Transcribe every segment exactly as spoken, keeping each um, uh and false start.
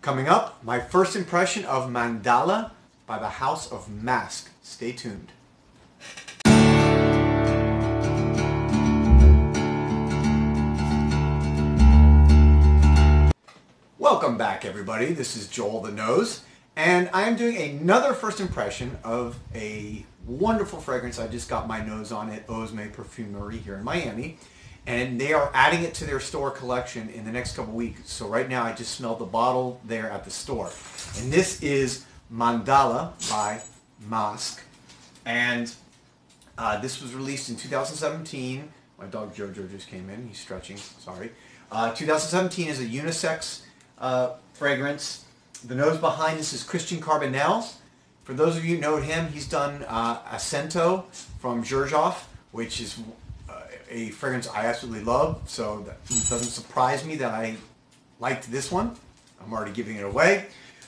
Coming up, my first impression of Mandala by the House of Mask. Stay tuned. Welcome back, everybody. This is Joel the Nose, and I am doing another first impression of a wonderful fragrance. I just got my nose on at Osme Perfumery here in Miami, and they are adding it to their store collection in the next couple weeks. So right now I just smelled the bottle there at the store. And this is Mandala by Mask. And uh, this was released in two thousand seventeen. My dog Jojo just came in. He's stretching. Sorry. Uh, two thousand seventeen is a unisex uh, fragrance. The nose behind this is Christian Carbonnel. For those of you who know him, he's done uh, Acento from Xerjoff, which is a fragrance I absolutely love, so that doesn't surprise me that I liked this one. I'm already giving it away.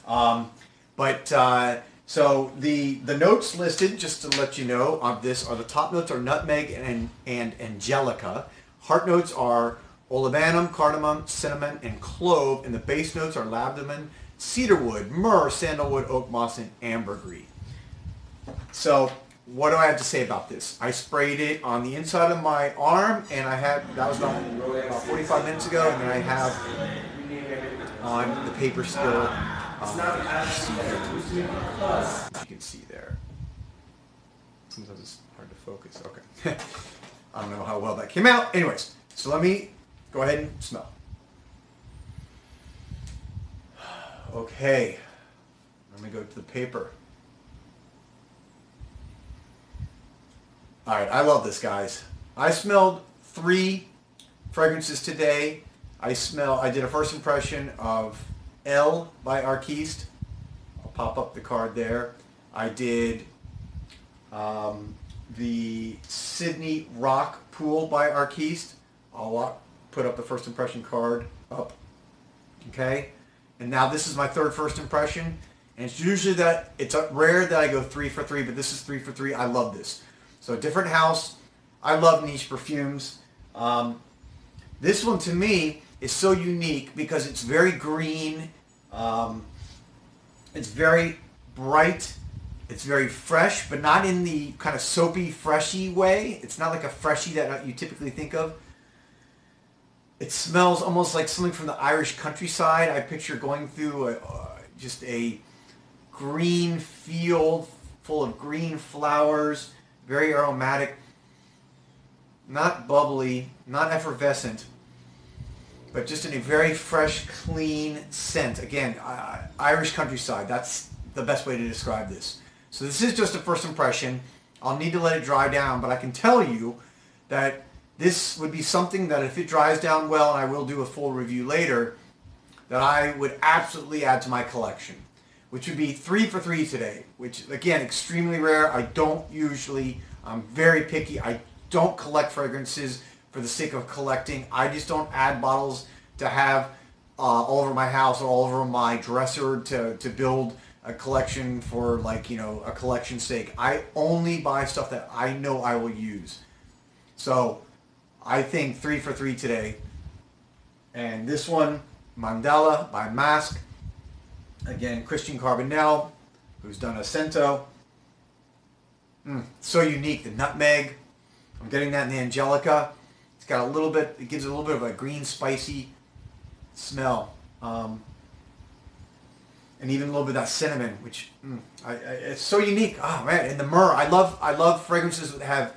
Um, but uh, so the the notes listed, just to let you know, of this are the top notes are nutmeg and, and Angelica. Heart notes are Olibanum, Cardamon, Cinnamon, and Clove, and the base notes are Labdanum, Cedarwood, Myrrh, Sandalwood, Oakmoss, and Ambergris. So what do I have to say about this? I sprayed it on the inside of my arm, and I had, that was about, about forty-five minutes ago, and then I have on the paper still. Um, you can see there. Sometimes it's hard to focus. Okay. I don't know how well that came out. Anyways, so let me go ahead and smell. Okay. Let me go to the paper. All right, I love this, guys. I smelled three fragrances today. I smell. I did a first impression of Elle by Arquiste. I'll pop up the card there. I did um, the Sydney Rock Pool by Arquiste. I'll put up the first impression card up. Okay, and now this is my third first impression, and it's usually that it's rare that I go three for three, but this is three for three. I love this. So different house. I love niche perfumes. Um, this one to me is so unique because it's very green. Um, it's very bright. It's very fresh, but not in the kind of soapy, freshy way. It's not like a freshie that you typically think of. It smells almost like something from the Irish countryside. I picture going through a, uh, just a green field full of green flowers. Very aromatic, not bubbly, not effervescent, but just in a very fresh, clean scent. Again, uh, Irish countryside, that's the best way to describe this. So this is just a first impression. I'll need to let it dry down, but I can tell you that this would be something that if it dries down well, and I will do a full review later, that I would absolutely add to my collection, which would be three for three today, which, again, extremely rare. I don't usually, I'm very picky. I don't collect fragrances for the sake of collecting. I just don't add bottles to have uh, all over my house or all over my dresser to, to build a collection for, like, you know, a collection's sake. I only buy stuff that I know I will use. So I think three for three today. And this one, Mandala by Mask. Again, Christian Carbonnel, who's done Acento. Mm, so unique, the nutmeg. I'm getting that in the Angelica. It's got a little bit, it gives it a little bit of a green, spicy smell. Um, and even a little bit of that cinnamon, which mm, I, I, it's so unique. Oh, man, and the myrrh. I love, I love fragrances that have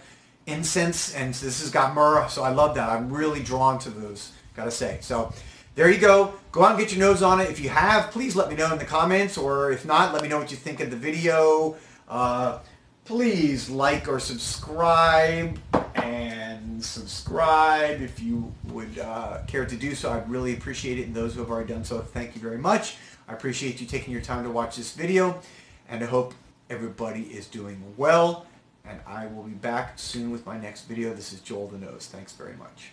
incense, and this has got myrrh, so I love that. I'm really drawn to those, gotta say. So there you go. Go out and get your nose on it. If you have, please let me know in the comments, or if not, let me know what you think of the video. Uh, please like or subscribe, and subscribe if you would uh, care to do so. I'd really appreciate it, and those who have already done so, thank you very much. I appreciate you taking your time to watch this video, and I hope everybody is doing well, and I will be back soon with my next video. This is Joel the Nose. Thanks very much.